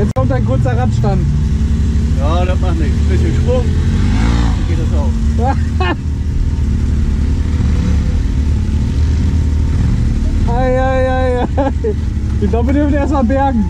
Jetzt kommt ein kurzer Radstand. Ja, das macht nichts. Ein bisschen Sprung, dann geht das auch. Ei, ei, ei, ei. Ich glaube, wir dürfen erstmal bergen.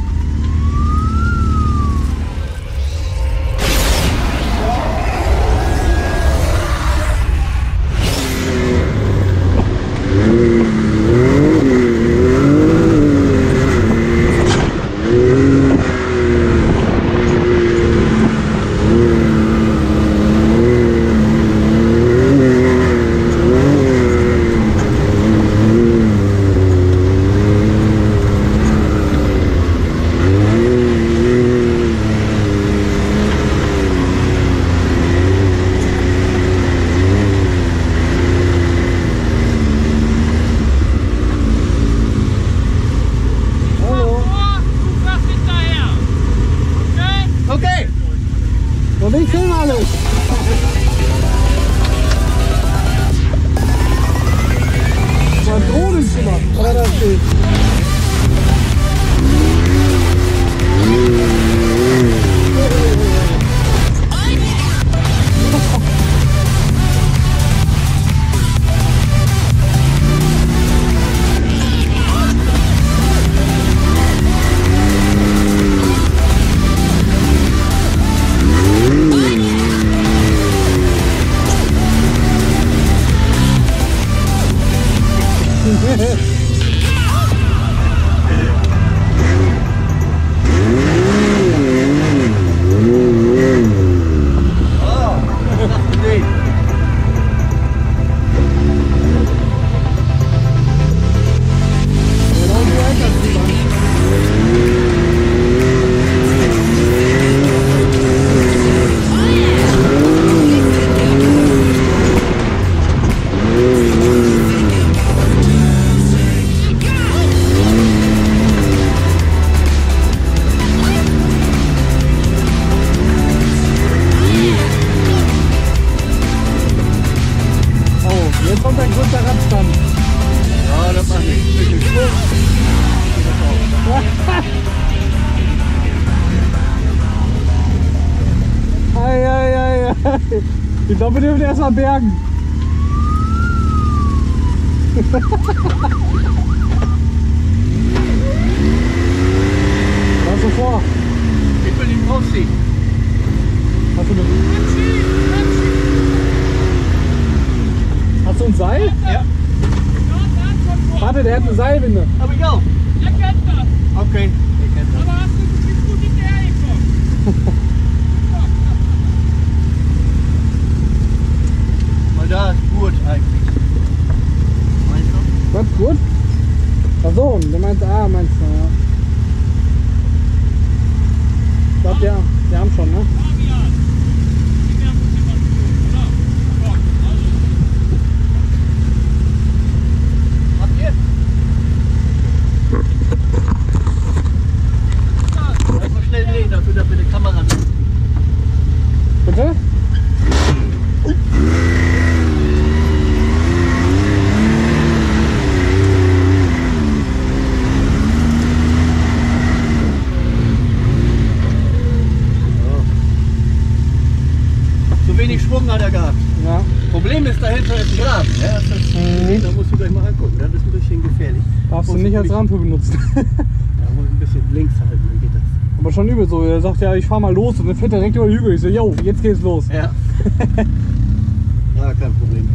Ich glaube, wir dürfen erstmal bergen. Was du vor? Ich will ihn rausziehen. Hast du ein Seil? Ja. Warte, der hat eine Seilwinde. Aber ich auch. Er kennt das. Okay, er kennt das. Aber hast du bestimmt gut hinterhergekommen? Da ist gut eigentlich. Meinst du? Was, gut? Ach so, der meint A, meinst du, ja. Ich glaube, die haben schon, ne? Nicht als Rampe benutzt. Ja, muss ein bisschen links halten, dann geht das. Aber schon übel so. Er sagt ja, ich fahr mal los und dann fährt er direkt über den Hügel. Ich so, yo, jetzt geht's los. Ja. Ja, kein Problem.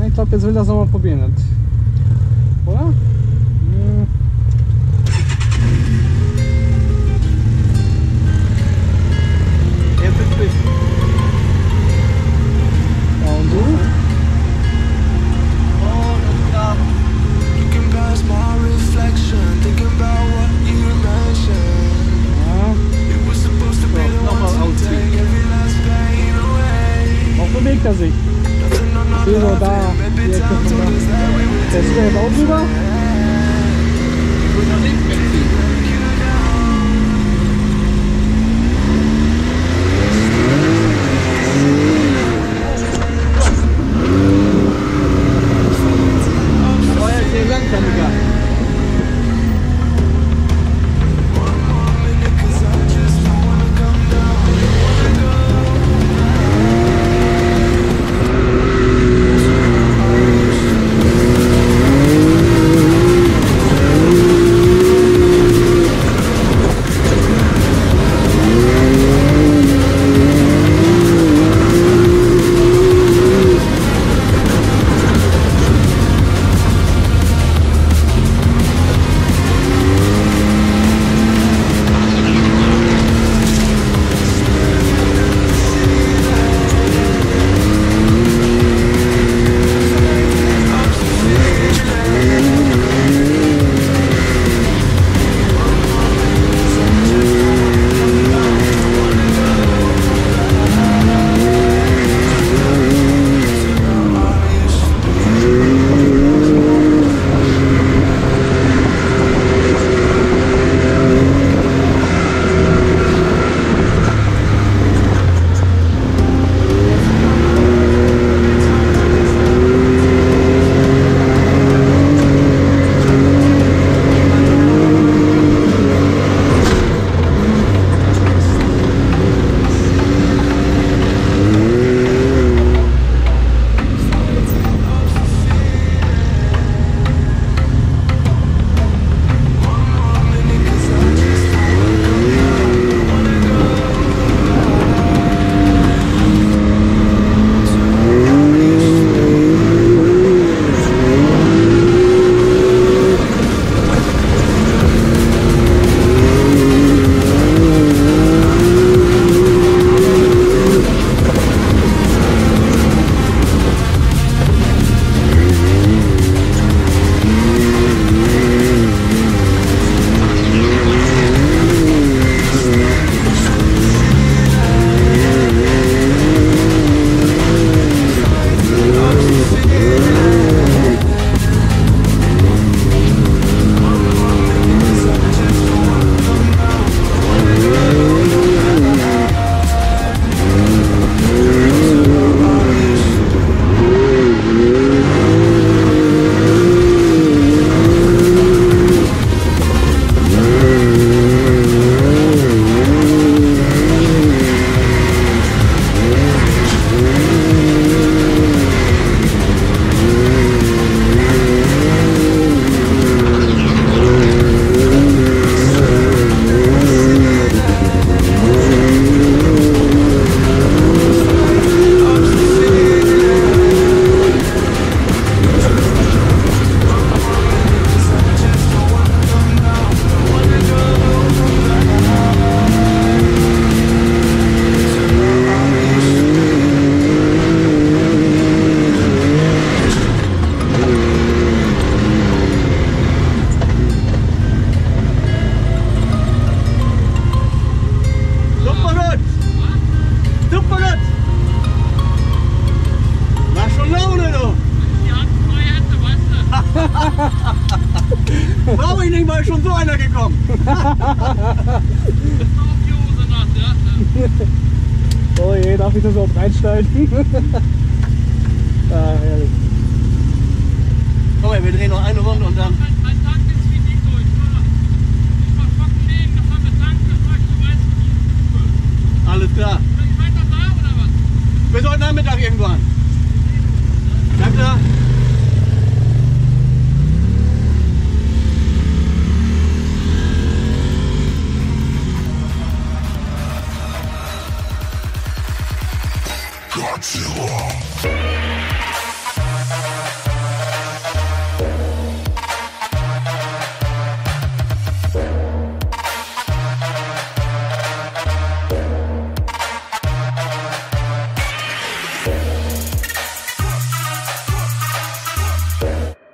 Ja, ich glaube, jetzt will das nochmal probieren. Oder? Ja. mal schon so einer gekommen. Oh je, darf ich das überhaupt reinschneiden? Ah, herrlich. Komm mal, wir drehen noch eine Runde und dann... Alles klar. Bis heute Nachmittag irgendwann. Danke. Godzilla.